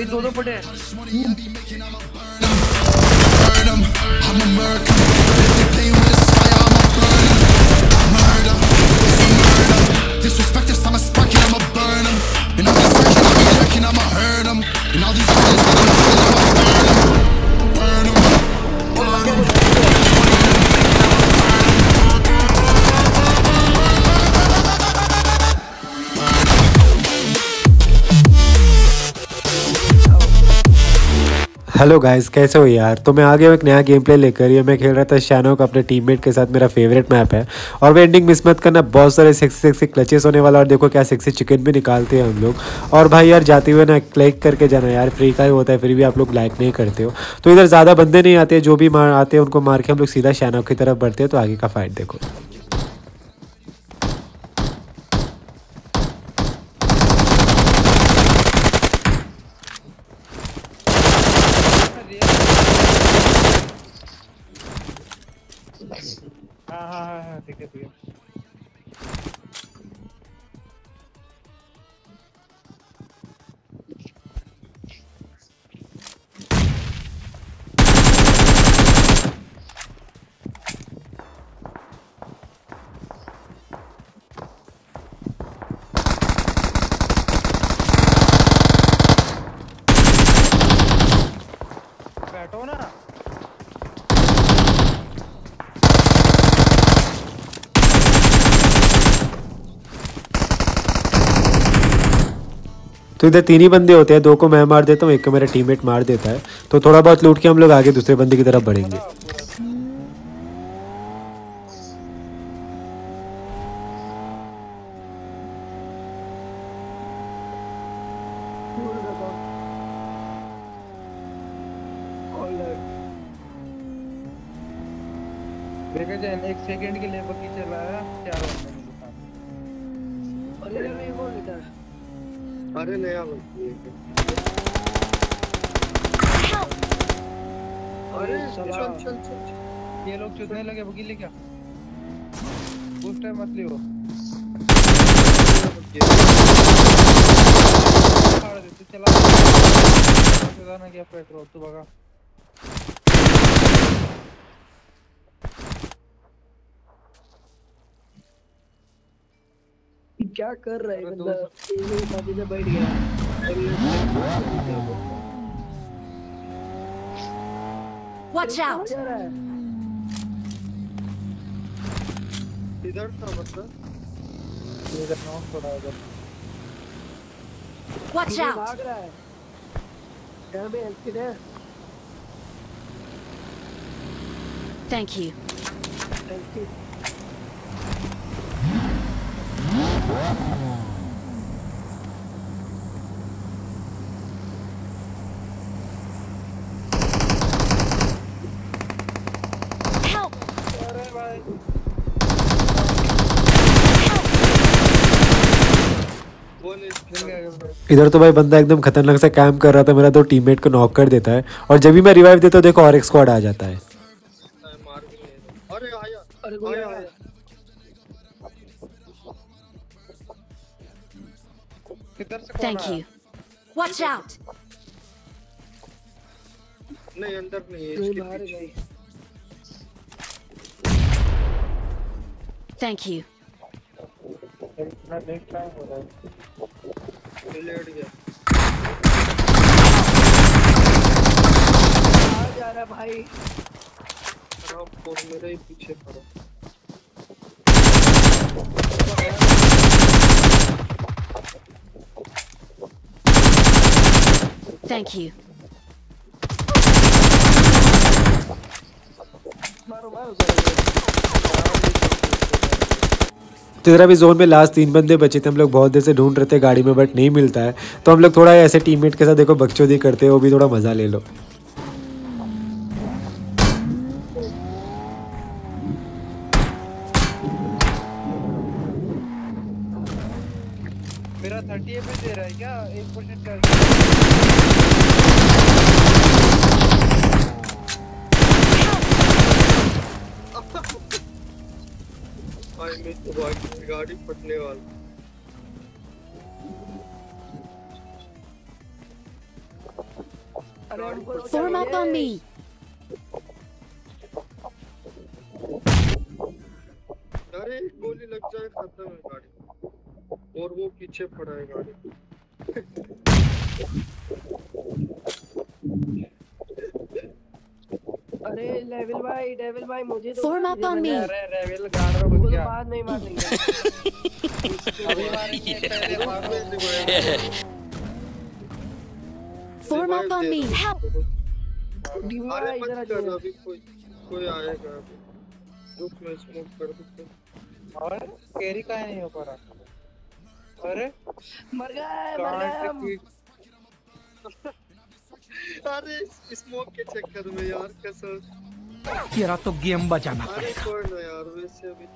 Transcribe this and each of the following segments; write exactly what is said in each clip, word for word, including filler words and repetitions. अरे दो दो फटे हेलो गाइस, कैसे हो यार। तो मैं आ गया हूँ एक नया गेम प्ले लेकर। ये मैं खेल रहा था शैनो का अपने टीममेट के साथ। मेरा फेवरेट मैप है और वो एंडिंग मिस मत करना। बहुत सारे सिक्सी सिक्सी क्लचेस होने वाला और देखो क्या सिक्सी चिकन भी निकालते हैं हम लोग। और भाई यार जाते हुए ना क्लिक करके जाना यार, फ्री का ही होता है फिर भी आप लोग लाइक नहीं करते हो। तो इधर ज़्यादा बंदे नहीं आते, जो भी मार आते हैं उनको मार के हम लोग सीधा शैनो की तरफ बढ़ते हैं। तो आगे का फाइट देखो। हाँ हाँ हाँ हाँ ठीक है ठीक है। बैठो ना तो इधर तीन ही बंदे होते हैं, दो को मैं मार देता हूँ, एक को मेरा टीममेट मार देता है। तो थोड़ा बहुत लूट के हम लोग आगे दूसरे बंदे की तरफ बढ़ेंगे। देखा जाए एक सेकंड के लिए बग्गी चलाया चार बंदे। अरे नया अरे चल चल चल ये लोग चुदने लगे बगी ले क्या उस टाइम मत लियो चला ना क्या पेट्रोल तू भगा क्या कर रहा है बंदा। शादी से बैठ गया वॉच आउट इधर था मतलब ये करना थोड़ा इधर वॉच आउट भाग रहा है क्या बे accident. Thank you thank you. इधर तो भाई बंदा एकदम खतरनाक सा काम कर रहा था, मेरा दो टीममेट को नॉक कर देता है और जब भी मैं रिवाइव देता हूँ देखो और एक स्क्वाड आ जाता है। थैंक यू वॉच आउट नहीं अंदर नहीं। थैंक यू जा रहा भाई मेरे ही पीछे पड़ो। थैंक यू मारो मारो। तो इधर अभी जोन में लास्ट तीन बंदे बचे थे, हम लोग बहुत देर से ढूंढ रहे थे गाड़ी में बट नहीं मिलता है। तो हम लोग थोड़ा ऐसे टीममेट के साथ देखो बकचोदी करते हो, वो भी थोड़ा मजा ले लो। मेरा तीस एफपीएस दे रहा है क्या एक परसेंट कर गाड़ी फटने वाला। Form up on me. अरे गोली लग जाए खत्म है गाड़ी, और वो पीछे पड़ा है गाड़ी। अरे लेवल भाई, डेविल भाई मुझे तो फॉर्म अप ऑन मी। अरे लेवल गार्ड में घुस गया, बाद में मार लेंगे। Form up on me. अरे इधर आ, अभी कोई कोई आएगा रुक, मैं स्मोक कर दूं। और कैरी का नहीं हो पा रहा। अरे मर गए मर गए। अरे स्मोक के चक्कर में यार कैसा तेरा तो गेम बजाना पड़ेगा। अरे कौन यार वैसे अभी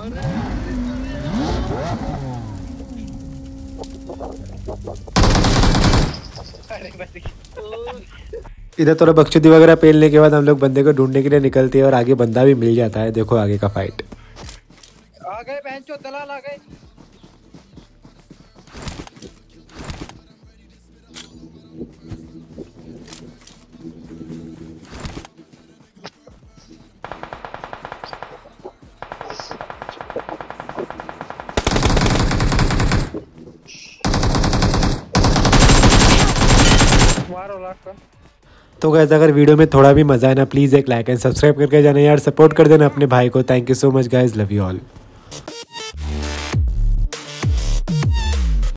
अरे इधर थोड़ा बकचोदी वगैरह पेलने के बाद हम लोग बंदे को ढूंढने के लिए निकलते हैं और आगे बंदा भी मिल जाता है। देखो आगे का फाइट। आ गए बहनचोद, दलाल आ गए। तो गाइस अगर वीडियो में थोड़ा भी मजा है ना, प्लीज़ एक लाइक एंड सब्सक्राइब करके जाना यार, सपोर्ट कर देना अपने भाई को। Thank you so much guys, love you all.